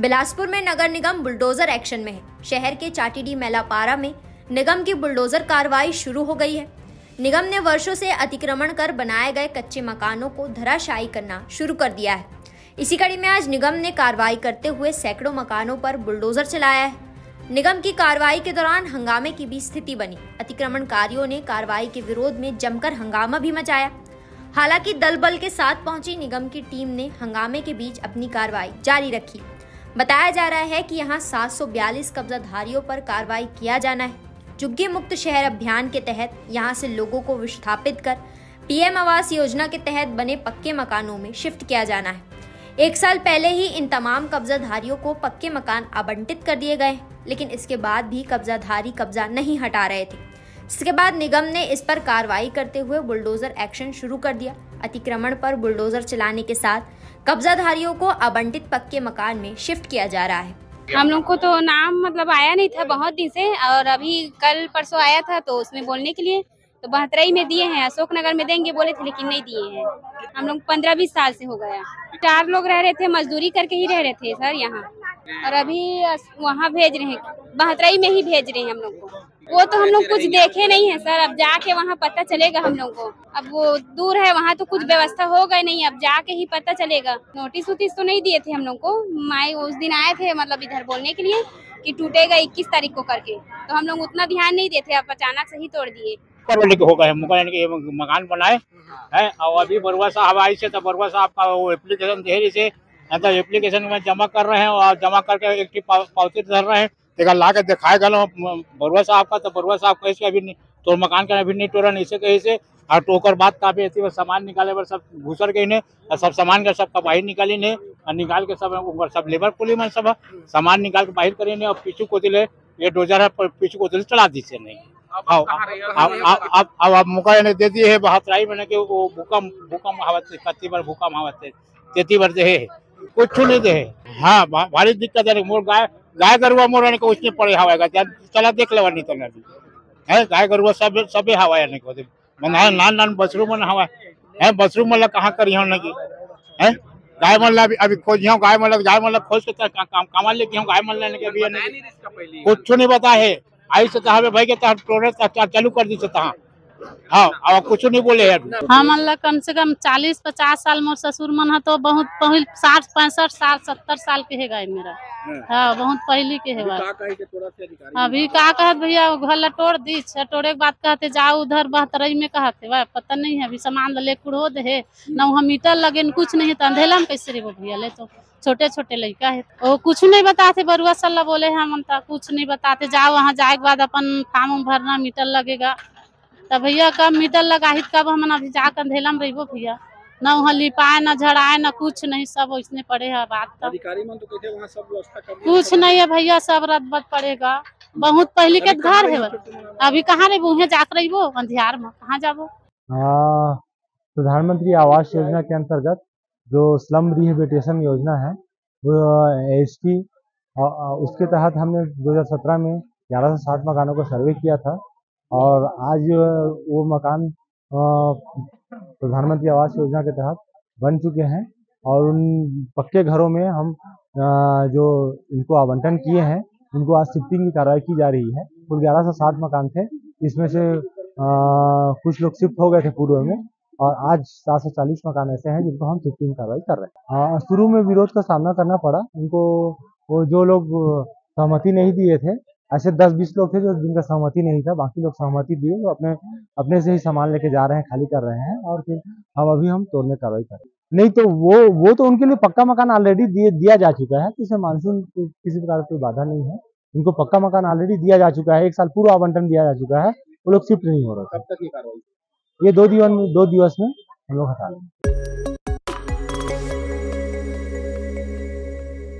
बिलासपुर में नगर निगम bulldozer action में है। शहर के चाटीडी मेलापारा में निगम की बुलडोजर कार्रवाई शुरू हो गई है। निगम ने वर्षों से अतिक्रमण कर बनाए गए कच्चे मकानों को धराशायी करना शुरू कर दिया है। इसी कड़ी में आज निगम ने कार्रवाई करते हुए सैकड़ों मकानों पर बुलडोजर चलाया है। निगम की कार्रवाई के दौरान हंगामे की भी स्थिति बनी। अतिक्रमणकारियों ने कार्रवाई के विरोध में जमकर हंगामा भी मचाया। हालांकि दल बल के साथ पहुंची निगम की टीम ने हंगामे के बीच अपनी कार्रवाई जारी रखी। बताया जा रहा है कि यहां 742 कब्जाधारियों पर कार्रवाई किया जाना है। झुग्गी मुक्त शहर अभियान के तहत यहां से लोगों को विस्थापित कर पीएम आवास योजना के तहत बने पक्के मकानों में शिफ्ट किया जाना है। 1 साल पहले ही इन तमाम कब्जाधारियों को पक्के मकान आवंटित कर दिए गए, लेकिन इसके बाद भी कब्जाधारी कब्जा नहीं हटा रहे थे। इसके बाद निगम ने इस पर कार्रवाई करते हुए बुलडोजर एक्शन शुरू कर दिया। अतिक्रमण पर बुलडोजर चलाने के साथ कब्जाधारियों को आवंटित पक्के मकान में शिफ्ट किया जा रहा है। हम लोग को तो नाम मतलब आया नहीं था बहुत दिन से, और अभी कल परसों आया था तो उसमें बोलने के लिए तो बहतराई में दिए हैं, अशोकनगर में देंगे बोले थे लेकिन नहीं दिए हैं। हम लोग 15-20 साल से हो गया, 4 लोग रह रहे थे, मजदूरी करके ही रह रहे थे सर यहाँ, और अभी वहाँ भेज रहे हैं, बहतराई में ही भेज रहे हैं हम लोग को। वो तो हम लोग कुछ देखे नहीं है सर, अब जाके वहाँ पता चलेगा हम लोग को। अब वो दूर है वहाँ तो कुछ व्यवस्था हो गई नहीं, अब जाके ही पता चलेगा। नोटिस वोटिस तो नहीं दिए थे हम लोग को, माई उस दिन आए थे मतलब इधर बोलने के लिए कि टूटेगा 21 तारीख को करके, तो हम लोग उतना ध्यान नहीं देते, अब अचानक से ही तोड़ दिए। मकान बनाए है और अभी बरुआ साहब आए थे तो बरुआ साहब का वो एप्लीकेशन दे रहे थे, एप्लीकेशन में जमा कर रहे हैं और जमा करके एक पावती धर रहे हैं, ला के दिखाए गलो बरुआ साहब का, तो बरुआ साहब कैसे अभी तो मकान का अभी नहीं तोड़न ऐसे कहीं से, और टोकर बात का भी सामान निकाले पर सब घुसर गई ने, सब सामान का सबका बाहर निकाली ने, और निकाल के सब लेबर पुलिस मन सब सामान निकाल के बाहर करी ने, और पीछू कोतिले ये डोजर है पीछू कोतिले चला दी से नहीं। अब मौका दे दिए है बहतराई में कि वो भूकंप आवत कत्ती बार भूकंप आवत 33 बार दे कुछ नहीं दे। हाँ भारी दिक्कत है, मोर गाय गरुआ मोर ने उसने पड़े हवाएगा चला देख लेवा नहीं तलना है, गाय गरुआ सब सबे हवाया ने कहते मना नान नान बसरू मन हवा है, बसरू मन कहां करियो न की है गाय मन अभी अभी खोजियो गाय मन खोज के कामा ले कियो गाय मन ने के अभी नहीं कुछ नहीं बता है आई से तहावे भाई के तह टोरे चालू कर दी से तहां। हां और कुछ नहीं बोले है हमन ला, कम से कम 40-50 साल मोर ससुर मन ह तो बहुत पहले 60-65 साल 70 साल के है गाय मेरा। हाँ बहुत पहले के है बात, अभी का कहते भैया घर ला तोड़ दी, तोड़े के बाद कहते जाओ उधर बहतराई में, कहते वाह पता नहीं है अभी सामान ले कुड़ो दे न मीटर लगे न कुछ नहीं, तो अंधेला में कैसे रेबो भैया ले, तो छोटे छोटे लड़का है वो कुछ नहीं बताते, बरुआ सल्ला बोले हम कुछ नहीं बताते, जाओ वहाँ जाए के बाद अपन फार्म भरना मीटर लगेगा, तब भैया कब मीटर लगाही कब हम अभी जाकर अंधेला में रेबो भैया, न वहाँ लिपाए न झड़ाए न कुछ नहीं, सब वैसने पड़े है बात तक। अधिकारी मन तो कहते वहाँ सब व्यवस्था कर कुछ नहीं है भैया, सब रद्दबद पड़ेगा, बहुत पहले के घर है अभी कहाँ रे बुहे जाकर रही वो अंधियार में कहाँ जाबो। प्रधानमंत्री आवास योजना के अंतर्गत जो स्लम रिहेबिटेशन योजना है वो एसटी, उसके तहत हमने 2017 में 1107 मकानों का सर्वे किया था, और आज वो मकान प्रधानमंत्री आवास योजना के तहत बन चुके हैं, और उन पक्के घरों में हम जो इनको आवंटन किए हैं उनको आज शिफ्टिंग की कार्रवाई की जा रही है। कुल 1107 मकान थे, इसमें से कुछ लोग शिफ्ट हो गए थे पूर्व में, और आज 740 मकान ऐसे हैं जिनको हम शिफ्टिंग कार्रवाई कर रहे हैं। शुरू में विरोध का सामना करना पड़ा उनको, वो जो लोग सहमति नहीं दिए थे, ऐसे 10-20 लोग थे जो जिनका सहमति नहीं था, बाकी लोग सहमति दिए, वो अपने से ही सामान लेके जा रहे हैं, खाली कर रहे हैं, और फिर अभी हम तोड़ने कार्रवाई करेंगे। नहीं तो वो तो उनके लिए पक्का मकान ऑलरेडी दिया जा चुका है, तो इसे मानसून किसी प्रकार की बाधा नहीं है, उनको पक्का मकान ऑलरेडी दिया जा चुका है, 1 साल पूर्व आवंटन दिया जा चुका है, वो लोग शिफ्ट नहीं हो रहे, ये 2 दिवस में हम लोग हटा लेंगे।